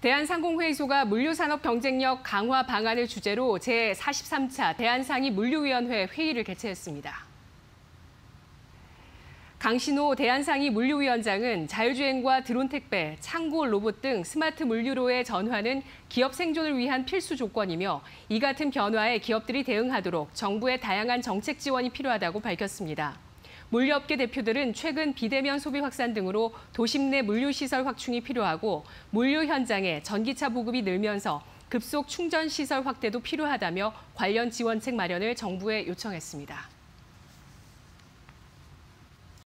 대한상공회의소가 물류산업 경쟁력 강화 방안을 주제로 제43차 대한상위 물류위원회 회의를 개최했습니다. 강신호 대한상위 물류위원장은 자율주행과 드론 택배, 창고 로봇 등 스마트 물류로의 전환은 기업 생존을 위한 필수 조건이며 이 같은 변화에 기업들이 대응하도록 정부의 다양한 정책 지원이 필요하다고 밝혔습니다. 물류업계 대표들은 최근 비대면 소비 확산 등으로 도심 내 물류시설 확충이 필요하고 물류 현장에 전기차 보급이 늘면서 급속 충전시설 확대도 필요하다며 관련 지원책 마련을 정부에 요청했습니다.